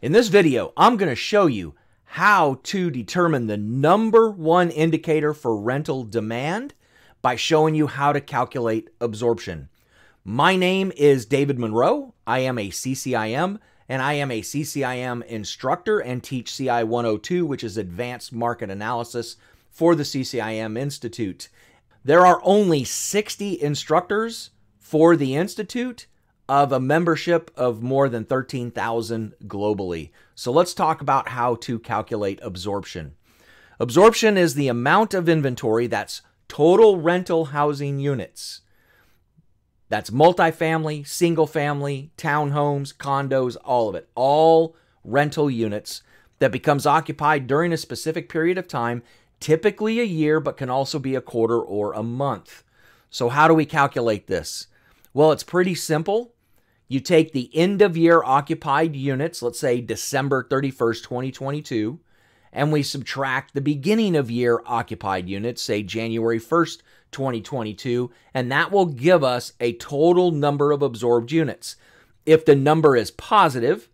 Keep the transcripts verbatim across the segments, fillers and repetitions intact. In this video, I'm going to show you how to determine the number one indicator for rental demand by showing you how to calculate absorption. My name is David Monroe. I am a C C I M, and I am a C C I M instructor and teach C I one oh two, which is Advanced Market Analysis for the C C I M Institute. There are only sixty instructors for the Institute of a membership of more than thirteen thousand globally. So let's talk about how to calculate absorption. Absorption is the amount of inventory that's total rental housing units. That's multifamily, single family, townhomes, condos, all of it. All rental units that becomes occupied during a specific period of time, typically a year, but can also be a quarter or a month. So how do we calculate this? Well, it's pretty simple. You take the end of year occupied units, let's say December thirty-first, twenty twenty-two, and we subtract the beginning of year occupied units, say January first, twenty twenty-two, and that will give us a total number of absorbed units. If the number is positive,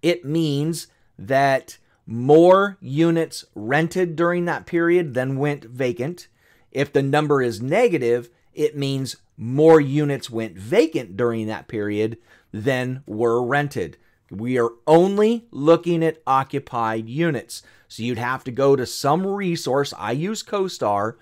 it means that more units rented during that period than went vacant. If the number is negative, it means more units went vacant during that period than were rented. We are only looking at occupied units. So you'd have to go to some resource. I use CoStar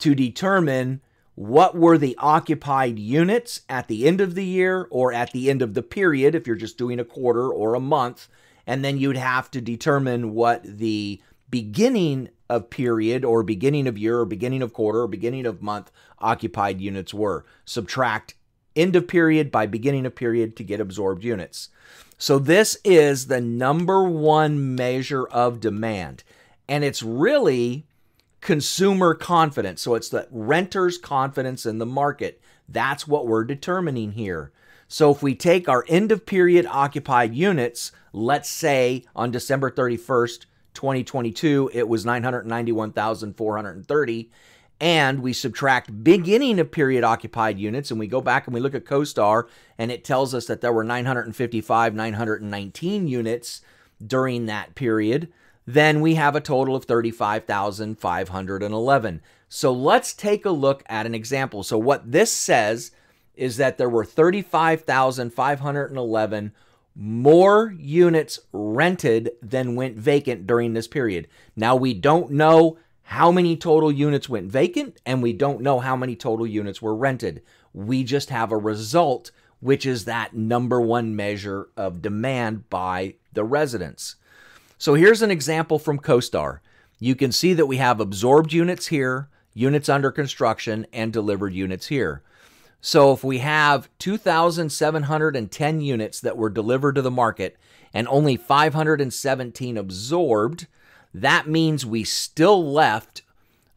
to determine what were the occupied units at the end of the year or at the end of the period if you're just doing a quarter or a month. And then you'd have to determine what the beginning of period or beginning of year or beginning of quarter or beginning of month occupied units were. Subtract end of period by beginning of period to get absorbed units. So this is the number one measure of demand, and it's really consumer confidence. So it's the renter's confidence in the market. That's what we're determining here. So if we take our end of period occupied units, let's say on December thirty-first, twenty twenty-two, it was nine hundred ninety-one thousand four hundred thirty, and we subtract beginning of period occupied units, and we go back and we look at CoStar, and it tells us that there were nine hundred fifty-five thousand nine hundred nineteen units during that period. Then we have a total of thirty-five thousand five hundred eleven. So let's take a look at an example. So what this says is that there were thirty-five thousand five hundred eleven more units rented than went vacant during this period. Now, we don't know how many total units went vacant, and we don't know how many total units were rented. We just have a result, which is that number one measure of demand by the residents. So here's an example from CoStar. You can see that we have absorbed units here, units under construction, and delivered units here. So if we have two thousand seven hundred ten units that were delivered to the market and only five hundred seventeen absorbed, that means we still left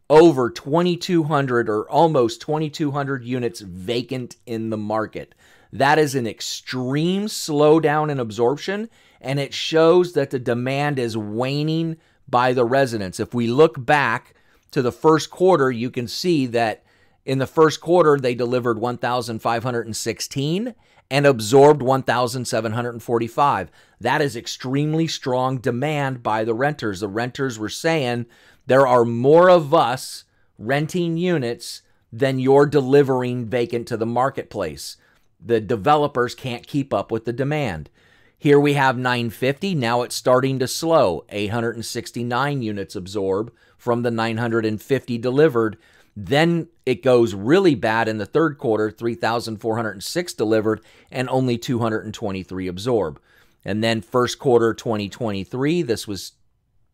over twenty-two hundred or almost twenty-two hundred units vacant in the market. That is an extreme slowdown in absorption, and it shows that the demand is waning by the residents. If we look back to the first quarter, you can see that in the first quarter, they delivered one thousand five hundred sixteen and absorbed one thousand seven hundred forty-five. That is extremely strong demand by the renters. The renters were saying, there are more of us renting units than you're delivering vacant to the marketplace. The developers can't keep up with the demand. Here we have nine fifty. Now it's starting to slow. eight hundred sixty-nine units absorb from the nine hundred fifty delivered. Then it goes really bad in the third quarter, three thousand four hundred six delivered and only two hundred twenty-three absorb. And then first quarter twenty twenty-three, this was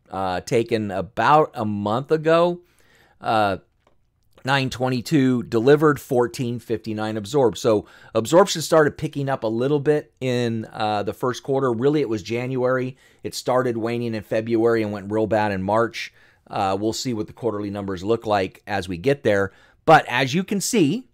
uh, taken about a month ago, uh, nine twenty-two delivered, fourteen fifty-nine absorbed. So absorption started picking up a little bit in uh, the first quarter. Really, it was January. It started waning in February and went real bad in March. Uh, we'll see what the quarterly numbers look like as we get there. But as you can see,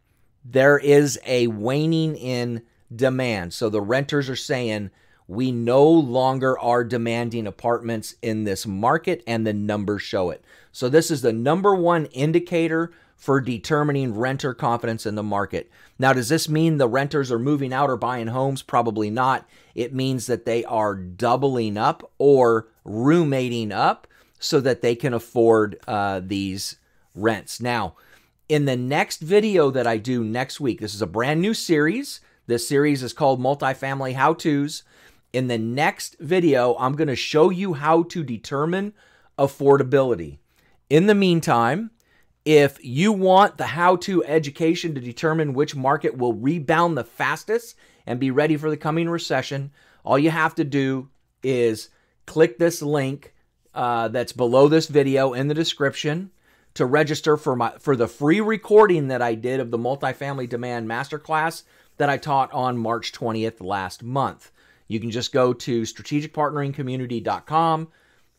there is a waning in demand. So the renters are saying, we no longer are demanding apartments in this market, and the numbers show it. So this is the number one indicator for determining renter confidence in the market. Now, does this mean the renters are moving out or buying homes? Probably not. It means that they are doubling up or roommating up so that they can afford uh, these rents. Now, in the next video that I do next week, this is a brand new series. This series is called Multifamily How-To's. In the next video, I'm going to show you how to determine affordability. In the meantime, if you want the how-to education to determine which market will rebound the fastest and be ready for the coming recession, all you have to do is click this link uh, that's below this video in the description to register for my for the free recording that I did of the Multifamily Demand Masterclass that I taught on March twentieth last month. You can just go to strategic partnering community dot com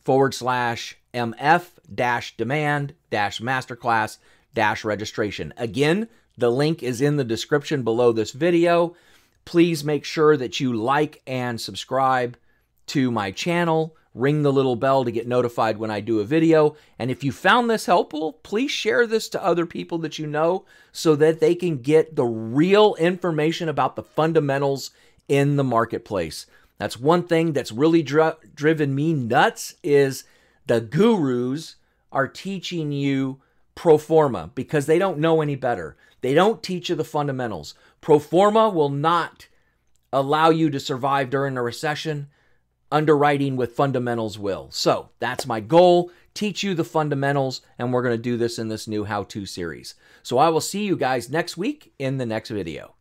forward slash MF dash demand dash masterclass dash registration. Again, the link is in the description below this video. Please make sure that you like and subscribe to my channel. Ring the little bell to get notified when I do a video. And if you found this helpful, please share this to other people that you know so that they can get the real information about the fundamentals in the marketplace. That's one thing that's really dri- driven me nuts is the gurus are teaching you pro forma because they don't know any better. They don't teach you the fundamentals. Pro forma will not allow you to survive during a recession. Underwriting with fundamentals will. So that's my goal, teach you the fundamentals, and we're going to do this in this new how-to series. So I will see you guys next week in the next video.